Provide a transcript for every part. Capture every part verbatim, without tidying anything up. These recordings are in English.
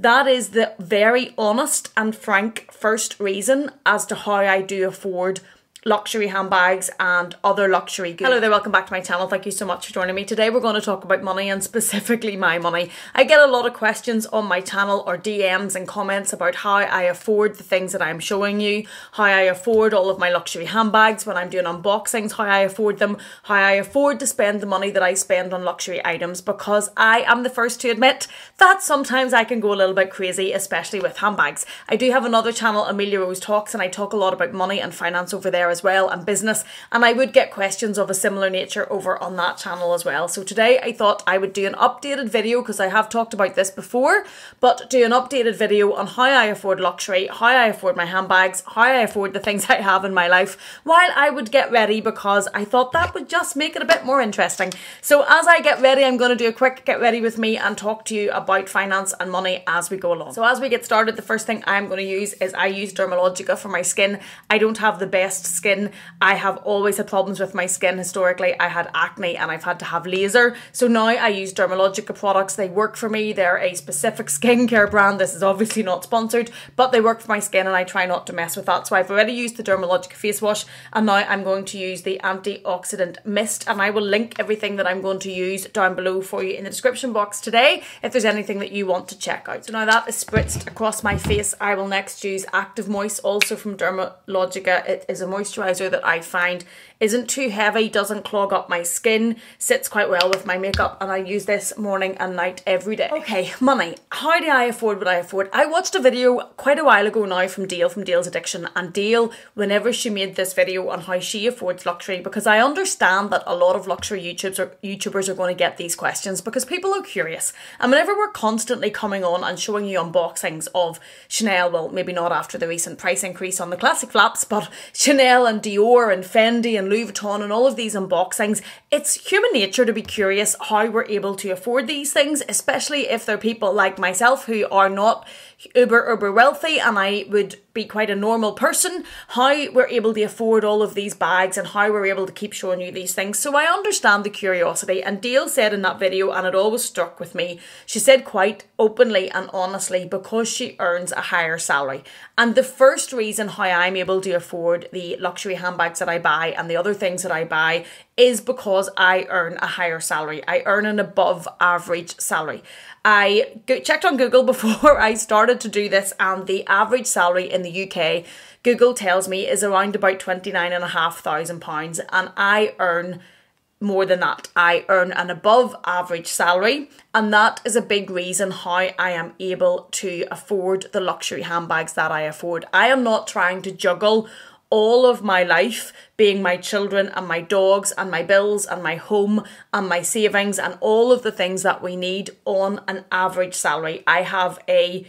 That is the very honest and frank first reason as to how I do afford luxury handbags and other luxury goods. Hello there, welcome back to my channel. Thank you so much for joining me. Today we're going to talk about money, and specifically my money. I get a lot of questions on my channel or D Ms and comments about how I afford the things that I'm showing you, how I afford all of my luxury handbags when I'm doing unboxings, how I afford them, how I afford to spend the money that I spend on luxury items, because I am the first to admit that sometimes I can go a little bit crazy, especially with handbags. I do have another channel, Amelia Rose Talks, and I talk a lot about money and finance over there as well, and business, and I would get questions of a similar nature over on that channel as well. So today I thought I would do an updated video, because I have talked about this before, but do an updated video on how I afford luxury, how I afford my handbags, how I afford the things I have in my life while I would get ready, because I thought that would just make it a bit more interesting. So as I get ready, I'm going to do a quick get ready with me and talk to you about finance and money as we go along. So as we get started, the first thing I'm going to use is I use Dermalogica for my skin. I don't have the best skin skin. I have always had problems with my skin. Historically, I had acne and I've had to have laser. So now I use Dermalogica products. They work for me. They're a specific skincare brand. This is obviously not sponsored, but they work for my skin and I try not to mess with that. So I've already used the Dermalogica face wash, and now I'm going to use the antioxidant mist, and I will link everything that I'm going to use down below for you in the description box today if there's anything that you want to check out. So now that is spritzed across my face, I will next use Active Moist, also from Dermalogica. It is a moist moisturizer that I find isn't too heavy, doesn't clog up my skin, sits quite well with my makeup, and I use this morning and night every day. Okay, money. How do I afford what I afford? I watched a video quite a while ago now from Dale, from Dale's Addiction, and Dale, whenever she made this video on how she affords luxury, because I understand that a lot of luxury YouTubers are, YouTubers are going to get these questions because people are curious. And whenever we're constantly coming on and showing you unboxings of Chanel, well, maybe not after the recent price increase on the classic flaps, but Chanel and Dior and Fendi and Louis Vuitton and all of these unboxings, it's human nature to be curious how we're able to afford these things, especially if they're people like myself who are not uber uber wealthy, and I would be quite a normal person, how we're able to afford all of these bags and how we're able to keep showing you these things. So I understand the curiosity, and Dale said in that video, and it always struck with me, she said quite openly and honestly, because she earns a higher salary. And the first reason how I'm able to afford the luxury handbags that I buy and the other things that I buy is because I earn a higher salary. I earn an above average salary. I checked on Google before I started to do this, and the average salary in the U K, Google tells me, is around about twenty-nine and a half thousand pounds, and I earn more than that. I earn an above average salary, and that is a big reason how I am able to afford the luxury handbags that I afford. I am not trying to juggle all of my life, being my children and my dogs and my bills and my home and my savings and all of the things that we need on an average salary. I have a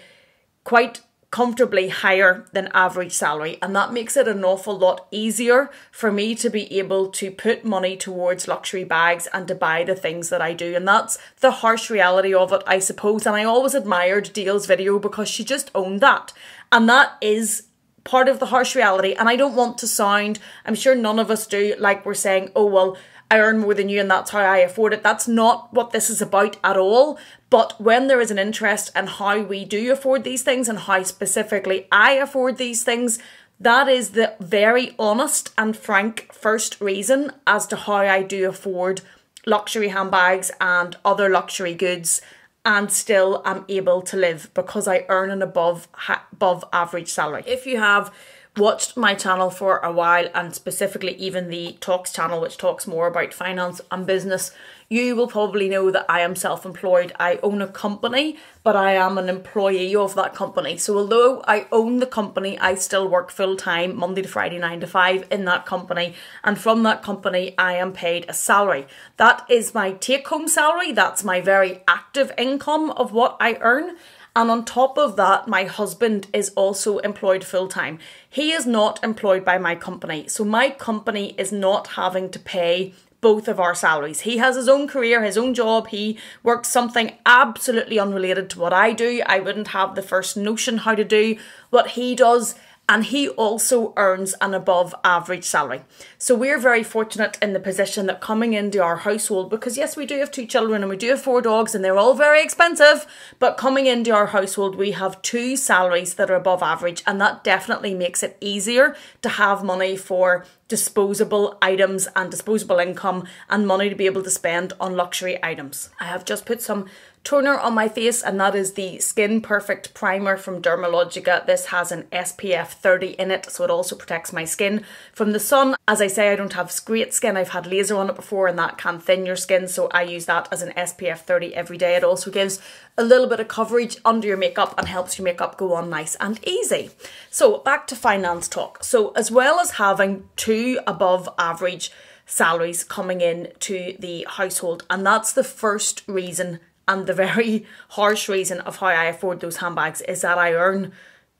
quite comfortably higher than average salary, and that makes it an awful lot easier for me to be able to put money towards luxury bags and to buy the things that I do. And that's the harsh reality of it, I suppose. And I always admired Dale's video because she just owned that. And that is part of the harsh reality. And I don't want to sound, I'm sure none of us do, like we're saying, oh, well, I earn more than you and that's how I afford it. That's not what this is about at all. But when there is an interest in how we do afford these things and how specifically I afford these things, that is the very honest and frank first reason as to how I do afford luxury handbags and other luxury goods and still am able to live, because I earn an above above average salary. If you have watched my channel for a while, and specifically even the Talks channel, which talks more about finance and business, you will probably know that I am self-employed. I own a company, but I am an employee of that company. So although I own the company, I still work full-time, Monday to Friday, nine to five in that company. And from that company, I am paid a salary. That is my take-home salary. That's my very active income of what I earn. And on top of that, my husband is also employed full-time. He is not employed by my company. So my company is not having to pay both of our salaries. He has his own career, his own job. He works something absolutely unrelated to what I do. I wouldn't have the first notion how to do what he does. and he also earns an above average salary. So we're very fortunate in the position that coming into our household, because yes, we do have two children and we do have four dogs and they're all very expensive, but coming into our household, we have two salaries that are above average, and that definitely makes it easier to have money for disposable items and disposable income and money to be able to spend on luxury items. I have just put some toner on my face, and that is the Skin Perfect Primer from Dermalogica. This has an S P F thirty in it, so it also protects my skin from the sun. As I say, I don't have great skin. I've had laser on it before and that can thin your skin, so I use that as an S P F thirty every day. It also gives a little bit of coverage under your makeup and helps your makeup go on nice and easy. So back to finance talk. So as well as having two above average salaries coming in to the household, and that's the first reason and the very harsh reason of how I afford those handbags, is that I earn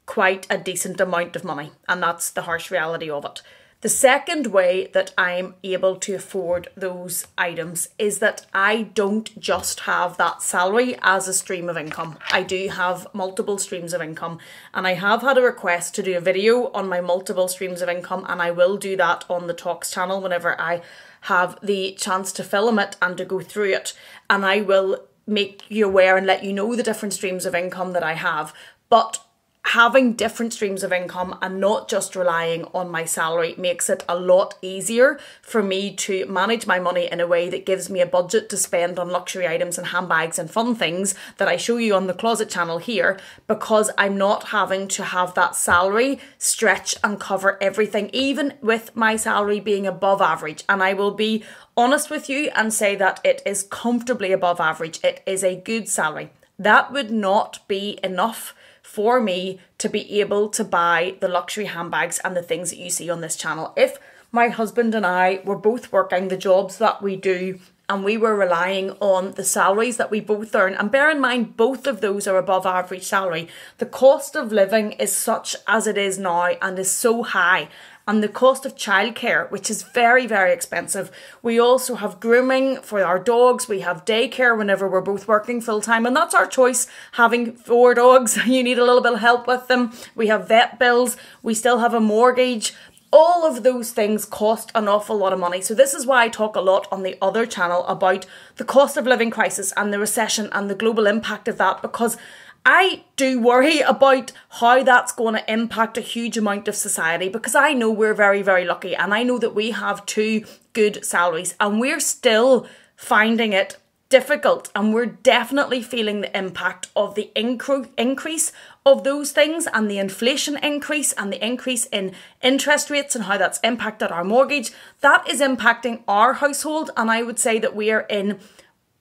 quite a decent amount of money, and that's the harsh reality of it. The second way that I'm able to afford those items is that I don't just have that salary as a stream of income. I do have multiple streams of income, and I have had a request to do a video on my multiple streams of income, and I will do that on the Talks channel whenever I have the chance to film it and to go through it, and I will make you aware and let you know the different streams of income that I have. But having different streams of income and not just relying on my salary makes it a lot easier for me to manage my money in a way that gives me a budget to spend on luxury items and handbags and fun things that I show you on the Closet channel here, because I'm not having to have that salary stretch and cover everything, even with my salary being above average. And I will be honest with you and say that it is comfortably above average. It is a good salary. That would not be enough for me to be able to buy the luxury handbags and the things that you see on this channel. If my husband and I were both working the jobs that we do and we were relying on the salaries that we both earn, and bear in mind both of those are above average salary, the cost of living is such as it is now and is so high. And the cost of childcare, which is very, very expensive. We also have grooming for our dogs. We have daycare whenever we're both working full time. And that's our choice. Having four dogs, you need a little bit of help with them. We have vet bills. We still have a mortgage. All of those things cost an awful lot of money. So this is why I talk a lot on the other channel about the cost of living crisis and the recession and the global impact of that, because I do worry about how that's going to impact a huge amount of society, because I know we're very, very lucky, and I know that we have two good salaries and we're still finding it difficult, and we're definitely feeling the impact of the incre increase of those things and the inflation increase and the increase in interest rates and how that's impacted our mortgage. That is impacting our household, and I would say that we are in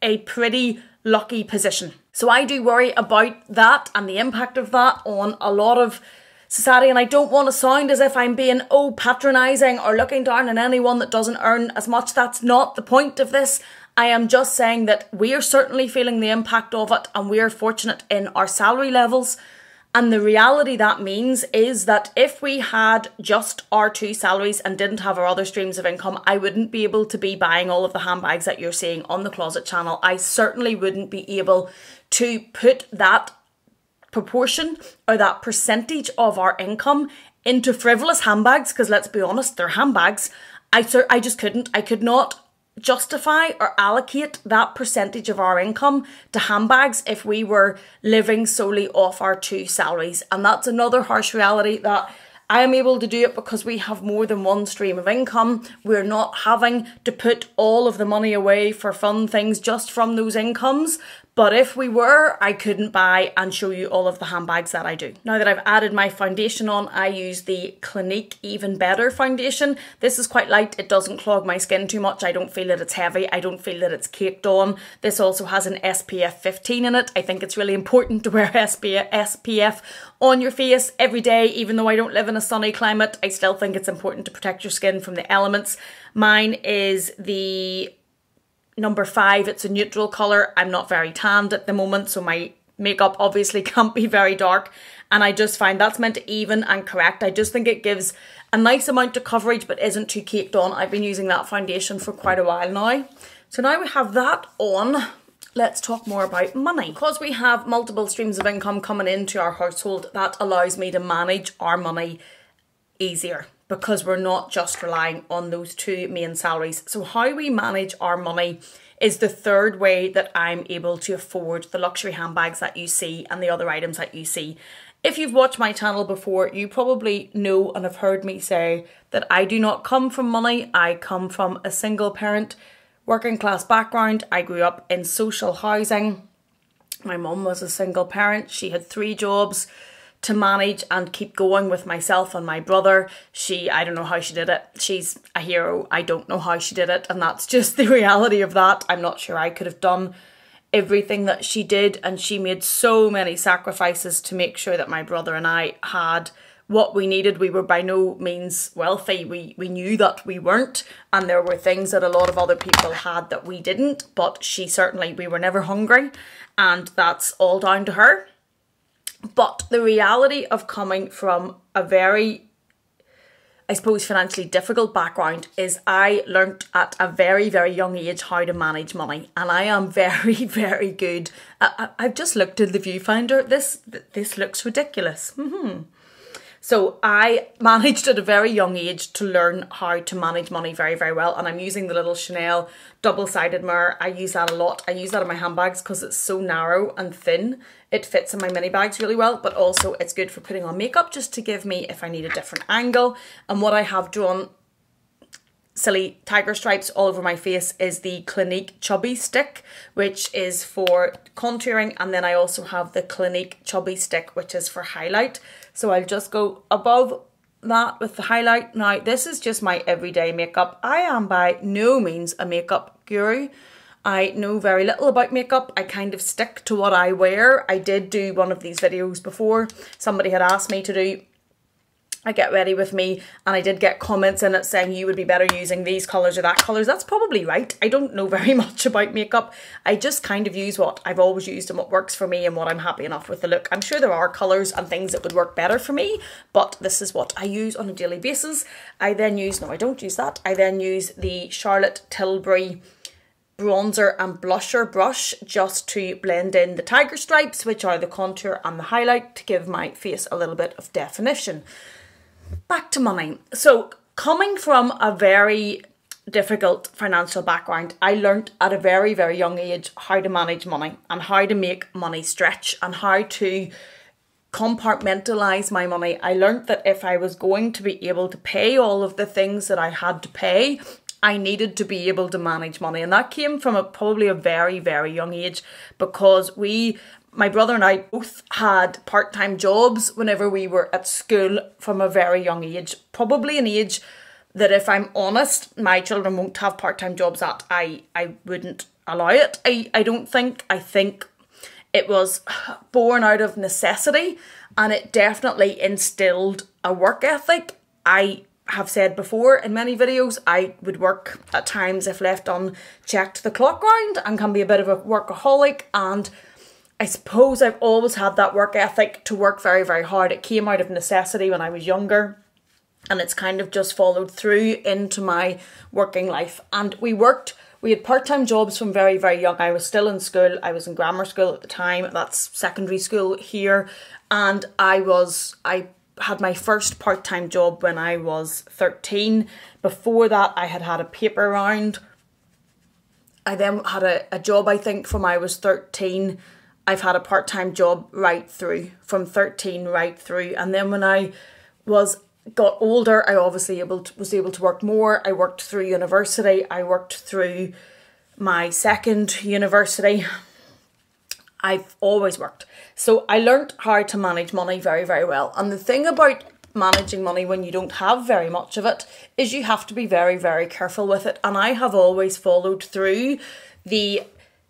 a pretty lucky position. So I do worry about that and the impact of that on a lot of society, and I don't want to sound as if I'm being oh patronising or looking down on anyone that doesn't earn as much. That's not the point of this. I am just saying that we are certainly feeling the impact of it, and we are fortunate in our salary levels. And the reality that means is that if we had just our two salaries and didn't have our other streams of income, I wouldn't be able to be buying all of the handbags that you're seeing on the Closet channel. I certainly wouldn't be able to put that proportion or that percentage of our income into frivolous handbags, because let's be honest, they're handbags. I, I just couldn't. I could not justify or allocate that percentage of our income to handbags if we were living solely off our two salaries. And that's another harsh reality, that I am able to do it because we have more than one stream of income. We're not having to put all of the money away for fun things just from those incomes. But if we were, I couldn't buy and show you all of the handbags that I do. Now that I've added my foundation on, I use the Clinique Even Better foundation. This is quite light. It doesn't clog my skin too much. I don't feel that it's heavy. I don't feel that it's caked on. This also has an S P F fifteen in it. I think it's really important to wear S P F on your face every day. Even though I don't live in a sunny climate, I still think it's important to protect your skin from the elements. Mine is the number five. It's a neutral colour. I'm not very tanned at the moment, so my makeup obviously can't be very dark, and I just find that's meant to even and correct. I just think it gives a nice amount of coverage but isn't too caked on. I've been using that foundation for quite a while now. So now we have that on, let's talk more about money. Because we have multiple streams of income coming into our household, that allows me to manage our money easier because we're not just relying on those two main salaries. So how we manage our money is the third way that I'm able to afford the luxury handbags that you see and the other items that you see. If you've watched my channel before, you probably know and have heard me say that I do not come from money. I come from a single parent, working class background. I grew up in social housing. My mum was a single parent. She had three jobs to manage and keep going with myself and my brother. She, I don't know how she did it. She's a hero. I don't know how she did it. And that's just the reality of that. I'm not sure I could have done everything that she did, and she made so many sacrifices to make sure that my brother and I had what we needed. We were by no means wealthy. We, we knew that we weren't, and there were things that a lot of other people had that we didn't, but she certainly, we were never hungry, and that's all down to her. But the reality of coming from a very, I suppose, financially difficult background is I learnt at a very, very young age how to manage money, and I am very, very good. I, I've just looked at the viewfinder. This this looks ridiculous. Mm-hmm. So I managed at a very young age to learn how to manage money very, very well, and I'm using the little Chanel double-sided mirror. I use that a lot. I use that in my handbags because it's so narrow and thin. It fits in my mini bags really well, but also it's good for putting on makeup just to give me, if I need a different angle. And what I have drawn silly tiger stripes all over my face is the Clinique Chubby Stick, which is for contouring, and then I also have the Clinique Chubby Stick, which is for highlight. So I'll just go above that with the highlight. Now, this is just my everyday makeup. I am by no means a makeup guru. I know very little about makeup. I kind of stick to what I wear. I did do one of these videos before. Somebody had asked me to do I get ready with me, and I did get comments in it saying you would be better using these colours or that colours. That's probably right. I don't know very much about makeup. I just kind of use what I've always used and what works for me and what I'm happy enough with the look. I'm sure there are colours and things that would work better for me, but this is what I use on a daily basis. I then use, no I don't use that, I then use the Charlotte Tilbury bronzer and blusher brush just to blend in the tiger stripes, which are the contour and the highlight, to give my face a little bit of definition. Back to money. So coming from a very difficult financial background, I learnt at a very, very young age how to manage money and how to make money stretch and how to compartmentalise my money. I learnt that if I was going to be able to pay all of the things that I had to pay, I needed to be able to manage money. And that came from a, probably a very, very young age, because we, my brother and I both had part-time jobs whenever we were at school from a very young age. Probably an age that, if I'm honest, my children won't have part-time jobs at. I, I wouldn't allow it. I, I don't think. I think it was born out of necessity, and it definitely instilled a work ethic. I have said before in many videos, I would work at times if left unchecked the clock round, and can be a bit of a workaholic, and I suppose I've always had that work ethic to work very, very hard. It came out of necessity when I was younger, and it's kind of just followed through into my working life. And we worked, we had part-time jobs from very, very young. I was still in school. I was in grammar school at the time. That's secondary school here. And I was, I had my first part-time job when I was thirteen. Before that, I had had a paper round. I then had a, a job, I think, from I was thirteen. I've had a part-time job right through, from thirteen right through. And then when I was got older, I obviously able to, was able to work more. I worked through university. I worked through my second university. I've always worked. So I learned how to manage money very, very well. And the thing about managing money when you don't have very much of it is you have to be very, very careful with it. And I have always followed through the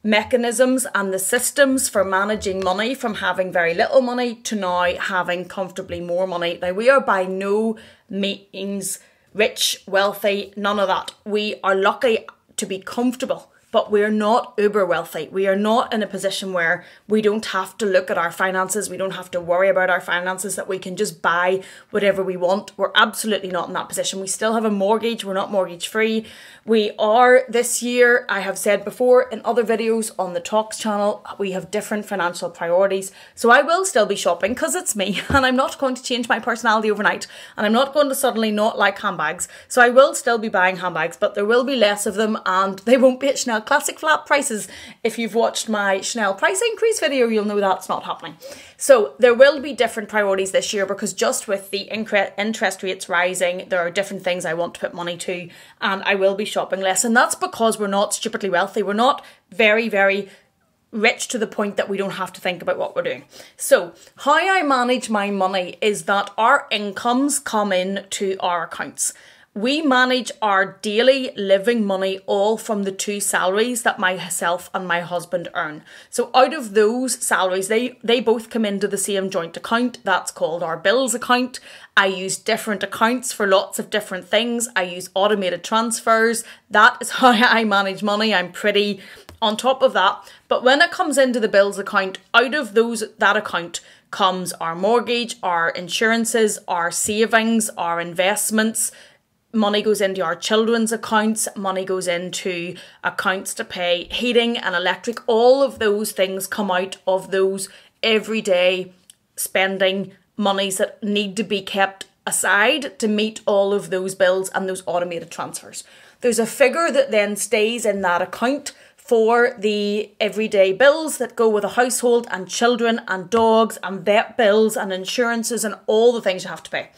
mechanisms and the systems for managing money, from having very little money to now having comfortably more money. Now, we are by no means rich, wealthy, none of that. We are lucky to be comfortable, but we're not uber wealthy. We are not in a position where we don't have to look at our finances. We don't have to worry about our finances, that we can just buy whatever we want. We're absolutely not in that position. We still have a mortgage. We're not mortgage free. We are this year, I have said before in other videos on the Talks channel, we have different financial priorities. So I will still be shopping because it's me, and I'm not going to change my personality overnight, and I'm not going to suddenly not like handbags. So I will still be buying handbags, but there will be less of them, and they won't be at Chanel Classic flat prices. If you've watched my Chanel price increase video, you'll know that's not happening. So there will be different priorities this year, because just with the interest rates rising, there are different things I want to put money to, and I will be shopping less. And that's because we're not stupidly wealthy. We're not very, very rich to the point that we don't have to think about what we're doing. So how I manage my money is that our incomes come in to our accounts. We manage our daily living money all from the two salaries that myself and my husband earn. So out of those salaries, they, they both come into the same joint account. That's called our bills account. I use different accounts for lots of different things. I use automated transfers. That is how I manage money. I'm pretty on top of that. But when it comes into the bills account, out of those that account comes our mortgage, our insurances, our savings, our investments. Money goes into our children's accounts, money goes into accounts to pay heating and electric. All of those things come out of those everyday spending monies that need to be kept aside to meet all of those bills and those automated transfers. There's a figure that then stays in that account for the everyday bills that go with a household and children and dogs and vet bills and insurances and all the things you have to pay.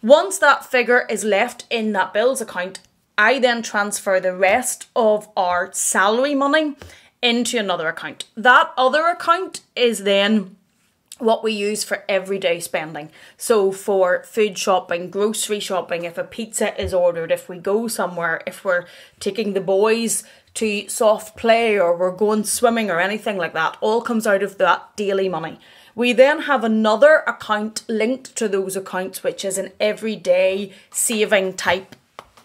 Once that figure is left in that bills account, I then transfer the rest of our salary money into another account. That other account is then what we use for everyday spending. So for food shopping, grocery shopping, if a pizza is ordered, if we go somewhere, if we're taking the boys to soft play or we're going swimming or anything like that, all comes out of that daily money. We then have another account linked to those accounts, which is an everyday saving type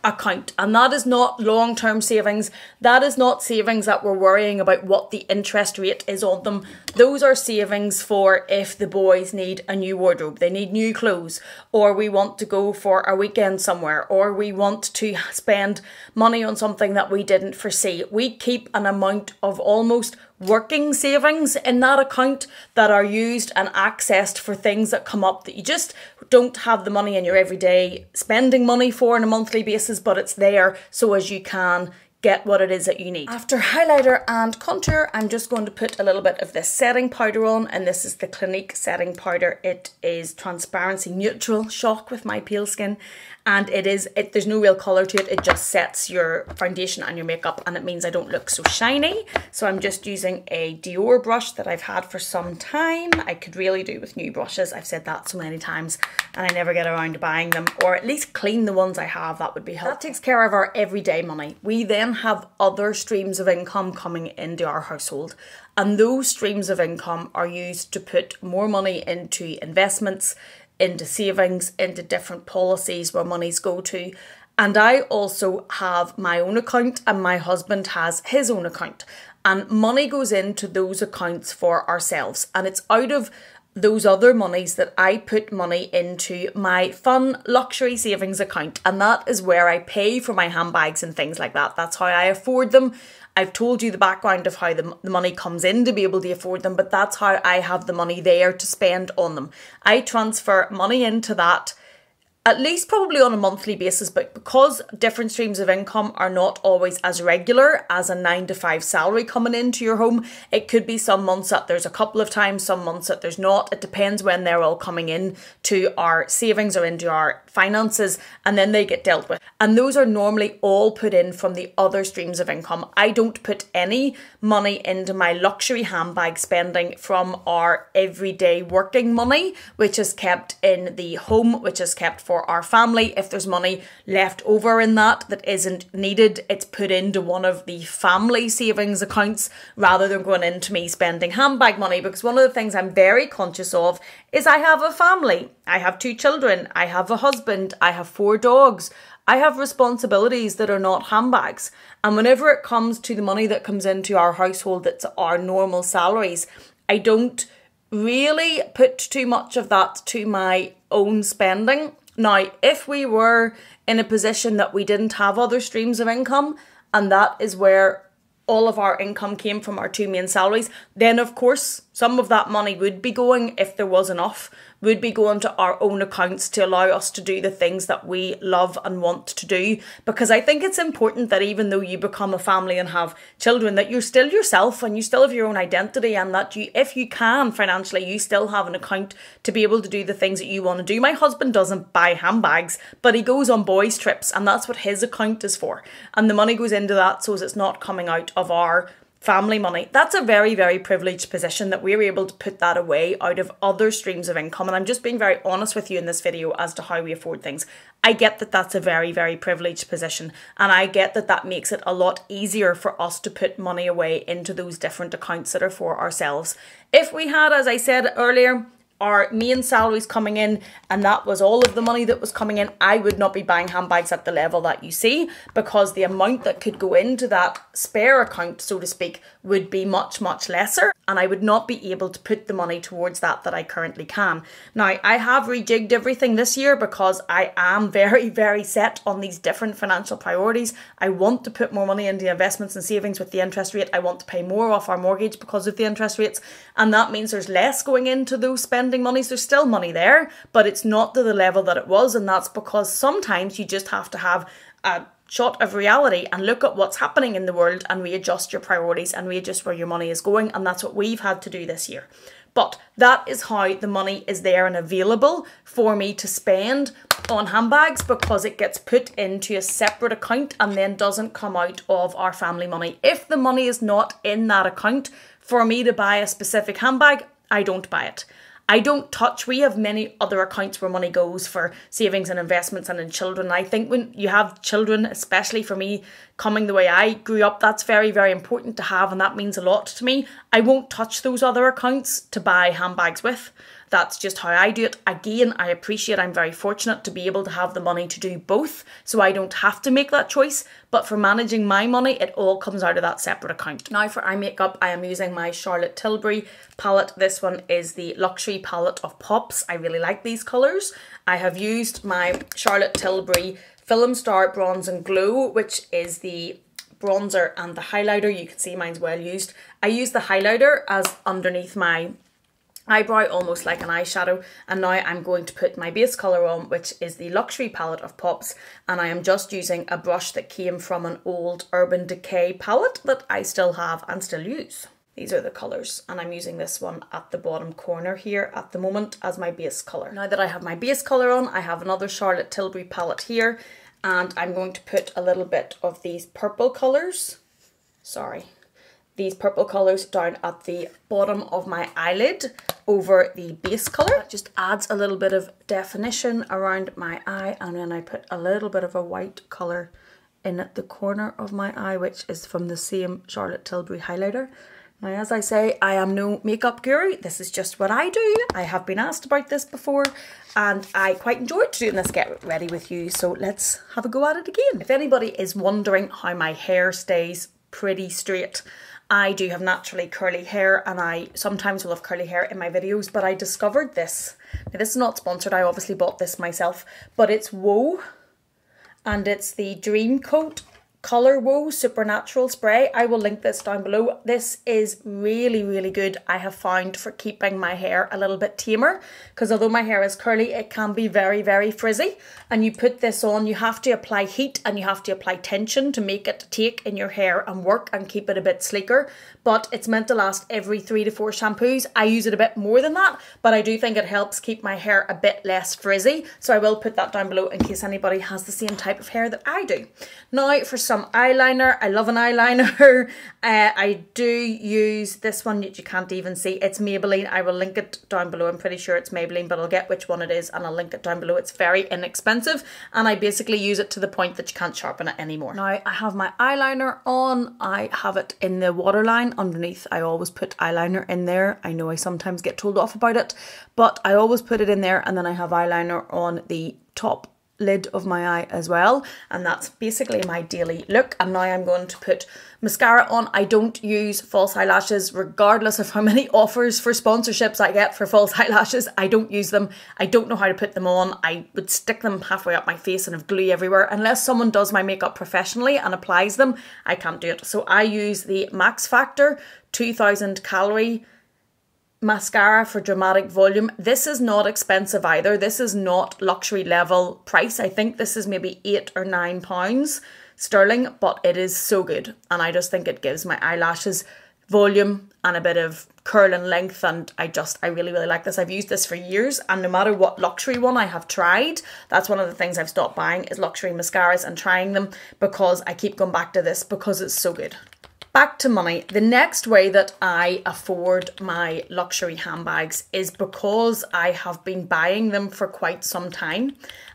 account. And that is not long-term savings. That is not savings that we're worrying about what the interest rate is on them. Those are savings for if the boys need a new wardrobe, they need new clothes, or we want to go for a weekend somewhere, or we want to spend money on something that we didn't foresee. We keep an amount of almost working savings in that account that are used and accessed for things that come up that you just don't have the money in your everyday spending money for on a monthly basis, but it's there so as you can get what it is that you need. After highlighter and contour, I'm just going to put a little bit of this setting powder on, and this is the Clinique setting powder. It is transparency neutral, shock with my pale skin, and it is, it, there's no real colour to it, it just sets your foundation and your makeup, and it means I don't look so shiny. So I'm just using a Dior brush that I've had for some time. I could really do with new brushes, I've said that so many times, and I never get around to buying them, or at least clean the ones I have, that would be helpful. That takes care of our everyday money. We then have other streams of income coming into our household, and those streams of income are used to put more money into investments, into savings, into different policies where monies go to. And I also have my own account, and my husband has his own account, and money goes into those accounts for ourselves, and it's out of those other monies that I put money into my fun luxury savings account, and that is where I pay for my handbags and things like that. That's how I afford them. I've told you the background of how the, the money comes in to be able to afford them, but that's how I have the money there to spend on them. I transfer money into that at least probably on a monthly basis, but because different streams of income are not always as regular as a nine to five salary coming into your home, it could be some months that there's a couple of times, some months that there's not. It depends when they're all coming in to our savings or into our finances, and then they get dealt with. And those are normally all put in from the other streams of income. I don't put any money into my luxury handbag spending from our everyday working money, which is kept in the home, which is kept for our family. If there's money left over in that that isn't needed, it's put into one of the family savings accounts rather than going into me spending handbag money, because one of the things I'm very conscious of is I have a family. I have two children, I have a husband, I have four dogs, I have responsibilities that are not handbags. And whenever it comes to the money that comes into our household, that's our normal salaries, I don't really put too much of that to my own spending. Now, if we were in a position that we didn't have other streams of income, and that is where all of our income came from, our two main salaries, then of course some of that money would be going, if there was enough, would be going to our own accounts to allow us to do the things that we love and want to do. Because I think it's important that even though you become a family and have children, that you're still yourself and you still have your own identity, and that you, if you can financially, you still have an account to be able to do the things that you want to do. My husband doesn't buy handbags, but he goes on boys' trips, and that's what his account is for. And the money goes into that so as it's not coming out of our family money. That's a very, very privileged position that we were able to put that away out of other streams of income. And I'm just being very honest with you in this video as to how we afford things. I get that that's a very, very privileged position. And I get that that makes it a lot easier for us to put money away into those different accounts that are for ourselves. If we had, as I said earlier, our main salaries coming in, and that was all of the money that was coming in, I would not be buying handbags at the level that you see, because the amount that could go into that spare account, so to speak, would be much, much lesser, and I would not be able to put the money towards that that I currently can. Now, I have rejigged everything this year because I am very, very set on these different financial priorities. I want to put more money into investments and savings with the interest rate. I want to pay more off our mortgage because of the interest rates, and that means there's less going into those spending monies. There's still money there, but it's not to the level that it was, and that's because sometimes you just have to have a shot of reality and look at what's happening in the world and readjust your priorities and readjust where your money is going, and that's what we've had to do this year. But that is how the money is there and available for me to spend on handbags, because it gets put into a separate account and then doesn't come out of our family money. If the money is not in that account for me to buy a specific handbag, I don't buy it. I don't touch. We have many other accounts where money goes for savings and investments and in children. I think when you have children, especially for me, coming the way I grew up, that's very, very important to have, and that means a lot to me. I won't touch those other accounts to buy handbags with. That's just how I do it. Again, I appreciate, I'm very fortunate to be able to have the money to do both, so I don't have to make that choice. But for managing my money, it all comes out of that separate account. Now for eye makeup, I am using my Charlotte Tilbury palette. This one is the Luxury palette of Pops. I really like these colours. I have used my Charlotte Tilbury Film Star Bronze and Glow, which is the bronzer and the highlighter. You can see mine's well used. I use the highlighter as underneath my eyebrow, almost like an eyeshadow, and now I'm going to put my base colour on, which is the Luxury palette of Pops, and I am just using a brush that came from an old Urban Decay palette that I still have and still use. These are the colours, and I'm using this one at the bottom corner here at the moment as my base colour. Now that I have my base colour on, I have another Charlotte Tilbury palette here, and I'm going to put a little bit of these purple colours, sorry, these purple colours down at the bottom of my eyelid over the base colour. That just adds a little bit of definition around my eye, and then I put a little bit of a white colour in at the corner of my eye, which is from the same Charlotte Tilbury highlighter. Now, as I say, I am no makeup guru. This is just what I do. I have been asked about this before, and I quite enjoyed doing this get ready with you, so let's have a go at it again. If anybody is wondering how my hair stays pretty straight, I do have naturally curly hair, and I sometimes will have curly hair in my videos, but I discovered this. Now, this is not sponsored, I obviously bought this myself, but it's Woe, and it's the Dream Coat Color Wow Supernatural Spray. I will link this down below. This is really, really good, I have found, for keeping my hair a little bit tamer, because although my hair is curly, it can be very, very frizzy, and you put this on, you have to apply heat and you have to apply tension to make it take in your hair and work and keep it a bit sleeker, but it's meant to last every three to four shampoos. I use it a bit more than that, but I do think it helps keep my hair a bit less frizzy, so I will put that down below in case anybody has the same type of hair that I do. Now for some Some eyeliner. I love an eyeliner. uh, I do use this one that you can't even see. It's Maybelline. I will link it down below. I'm pretty sure it's Maybelline, but I'll get which one it is and I'll link it down below. It's very inexpensive, and I basically use it to the point that you can't sharpen it anymore. Now I have my eyeliner on. I have it in the waterline underneath. I always put eyeliner in there. I know I sometimes get told off about it, but I always put it in there, and then I have eyeliner on the top lid of my eye as well. And that's basically my daily look. And now I'm going to put mascara on. I don't use false eyelashes, regardless of how many offers for sponsorships I get for false eyelashes. I don't use them. I don't know how to put them on. I would stick them halfway up my face and have glue everywhere. Unless someone does my makeup professionally and applies them, I can't do it. So I use the Max Factor two thousand calorie mascara for dramatic volume. This is not expensive either. This is not luxury level price. I think this is maybe eight or nine pounds sterling, but it is so good. And I just think it gives my eyelashes volume and a bit of curl and length. And I just, I really, really like this. I've used this for years, and no matter what luxury one I have tried, that's one of the things I've stopped buying is luxury mascaras and trying them, because I keep going back to this because it's so good. Back to money. The next way that I afford my luxury handbags is because I have been buying them for quite some time,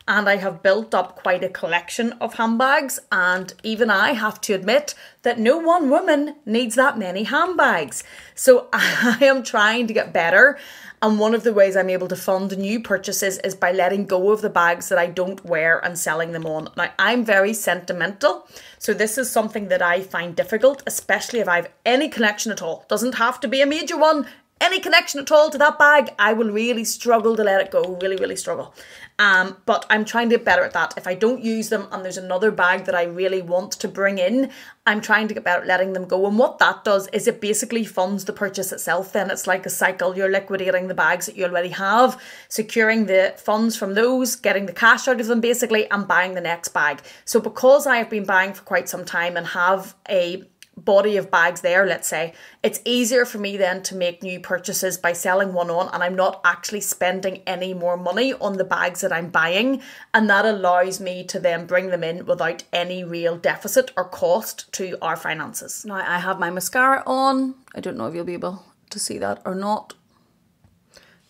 and I have built up quite a collection of handbags, and even I have to admit that no one woman needs that many handbags. So I am trying to get better, and one of the ways I'm able to fund new purchases is by letting go of the bags that I don't wear and selling them on. Now, I'm very sentimental, so this is something that I find difficult, especially if I have any connection at all. Doesn't have to be a major one. Any connection at all to that bag, I will really struggle to let it go, really, really struggle. Um, but I'm trying to get better at that. If I don't use them and there's another bag that I really want to bring in, I'm trying to get better at letting them go. And what that does is it basically funds the purchase itself. Then it's like a cycle. You're liquidating the bags that you already have, securing the funds from those, getting the cash out of them basically, and buying the next bag. So because I have been buying for quite some time and have a body of bags there, let's say, it's easier for me then to make new purchases by selling one on, and I'm not actually spending any more money on the bags that I'm buying, and that allows me to then bring them in without any real deficit or cost to our finances. Now I have my mascara on. I don't know if you'll be able to see that or not,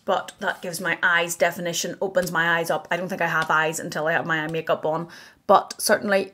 but that gives my eyes definition, opens my eyes up. I don't think I have eyes until I have my eye makeup on, but certainly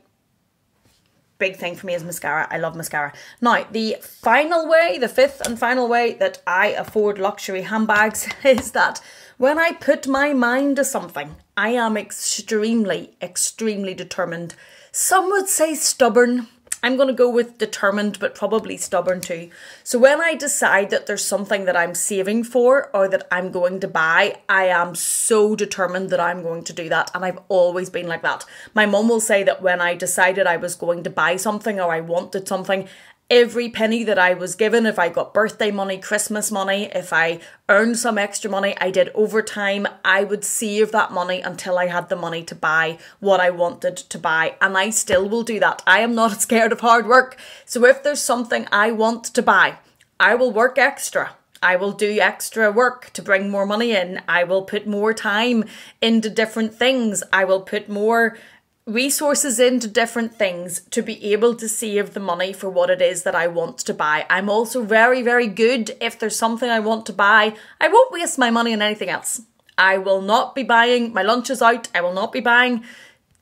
big thing for me is mascara. I love mascara. Now, the final way, the fifth and final way that I afford luxury handbags is that when I put my mind to something, I am extremely, extremely determined. Some would say stubborn. I'm going to go with determined, but probably stubborn too. So when I decide that there's something that I'm saving for or that I'm going to buy, I am so determined that I'm going to do that. And I've always been like that. My mum will say that when I decided I was going to buy something or I wanted something, every penny that I was given, if I got birthday money, Christmas money, if I earned some extra money, I did overtime, I would save that money until I had the money to buy what I wanted to buy. And I still will do that. I am not scared of hard work. So if there's something I want to buy, I will work extra. I will do extra work to bring more money in. I will put more time into different things. I will put more resources into different things to be able to save the money for what it is that I want to buy. I'm also very, very good. If there's something I want to buy, I won't waste my money on anything else. I will not be buying my lunches out. I will not be buying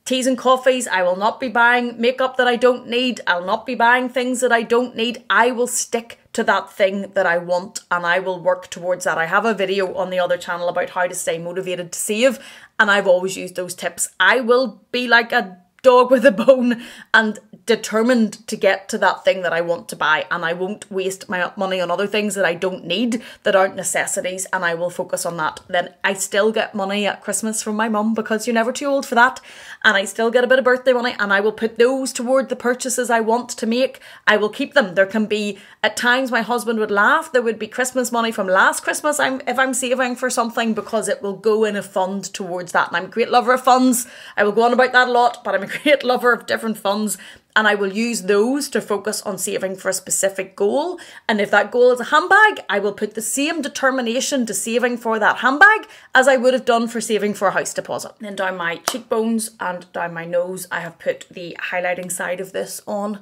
teas and coffees. I will not be buying makeup that I don't need. I'll not be buying things that I don't need. I will stick to that thing that I want, and I will work towards that. I have a video on the other channel about how to stay motivated to save, and I've always used those tips. I will be like a dog with a bone and determined to get to that thing that I want to buy, and I won't waste my money on other things that I don't need, that aren't necessities, and I will focus on that. Then I still get money at Christmas from my mum, because you're never too old for that, and I still get a bit of birthday money, and I will put those toward the purchases I want to make. I will keep them. There can be, at times my husband would laugh, there would be Christmas money from last Christmas I'm if I'm saving for something, because it will go in a fund towards that, and I'm a great lover of funds. I will go on about that a lot, but I'm a great lover of different funds, and I will use those to focus on saving for a specific goal. And if that goal is a handbag, I will put the same determination to saving for that handbag as I would have done for saving for a house deposit. And then down my cheekbones and down my nose, I have put the highlighting side of this on,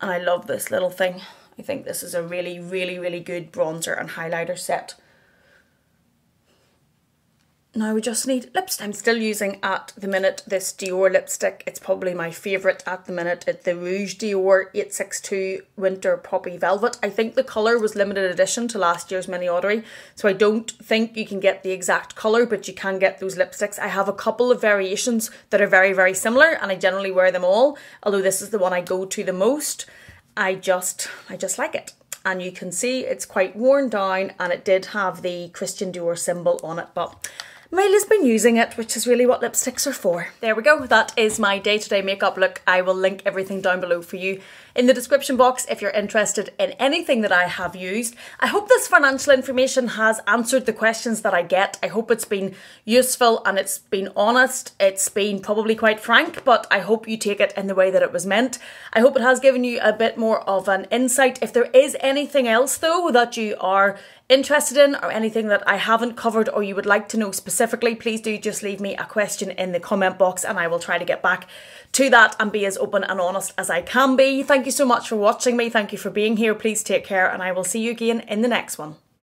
and I love this little thing. I think this is a really, really, really good bronzer and highlighter set. Now we just need lipstick. I'm still using at the minute this Dior lipstick. It's probably my favourite at the minute. It's the Rouge Dior eight six two Winter Poppy Velvet. I think the colour was limited edition to last year's mini lottery, so I don't think you can get the exact colour, but you can get those lipsticks. I have a couple of variations that are very, very similar, and I generally wear them all, although this is the one I go to the most. I just, I just like it. And you can see it's quite worn down, and it did have the Christian Dior symbol on it, but Amelia's been using it, which is really what lipsticks are for. There we go. That is my day-to-day makeup look. I will link everything down below for you in the description box if you're interested in anything that I have used. I hope this financial information has answered the questions that I get. I hope it's been useful and it's been honest. It's been probably quite frank, but I hope you take it in the way that it was meant. I hope it has given you a bit more of an insight. If there is anything else, though, that you are interested in, or anything that I haven't covered or you would like to know specifically, please do just leave me a question in the comment box and I will try to get back to that and be as open and honest as I can be. Thank you so much for watching me. Thank you for being here. Please take care, and I will see you again in the next one.